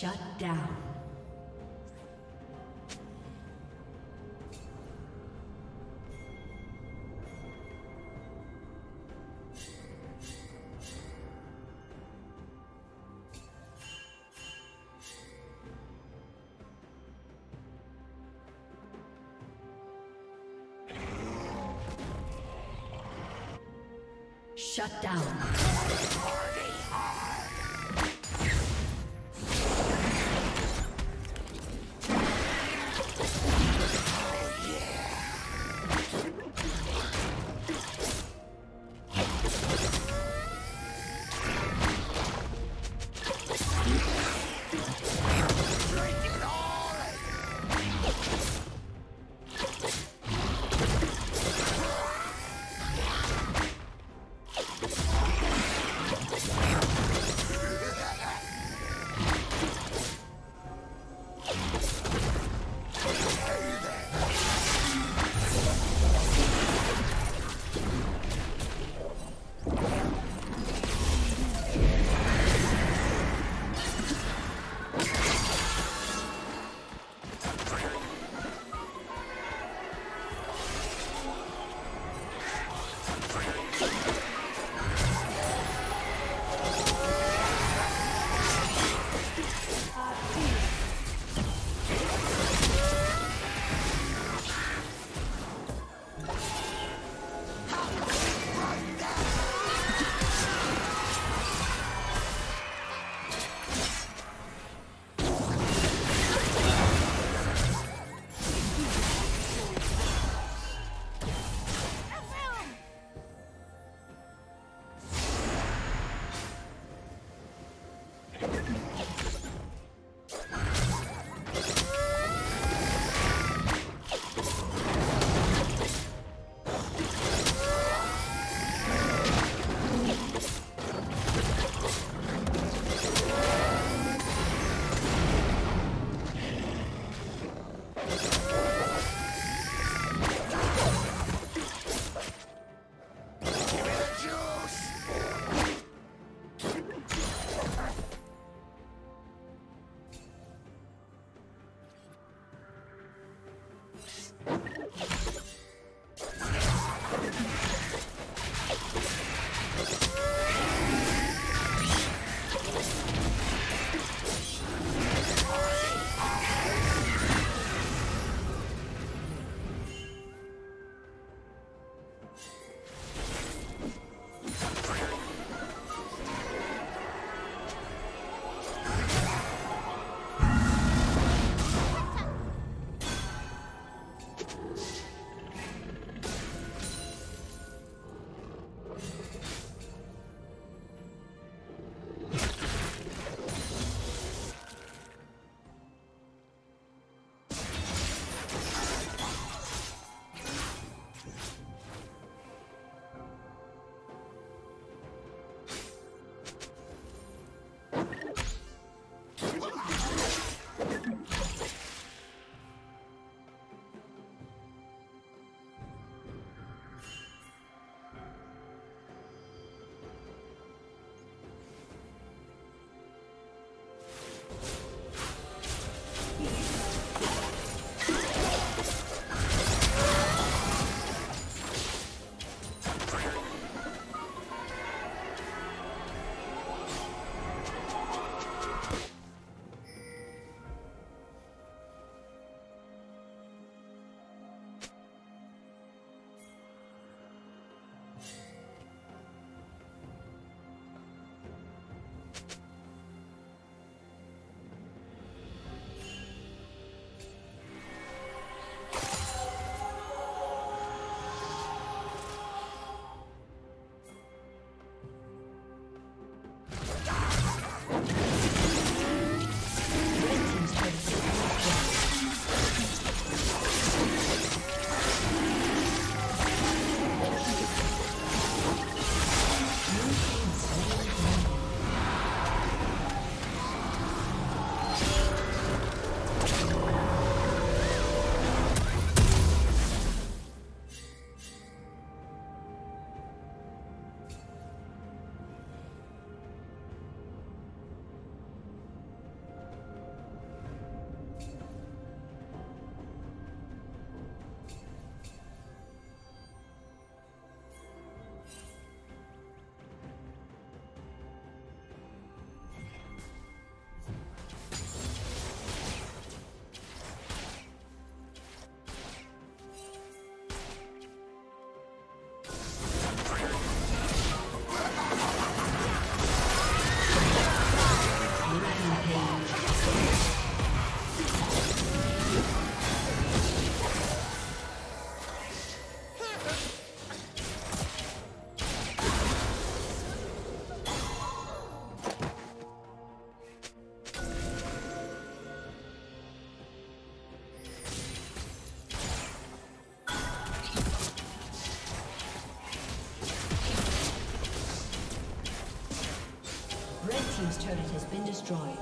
Shut down. Shut down. Let's go. team's turret has been destroyed.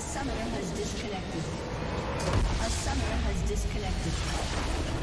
A summoner has disconnected.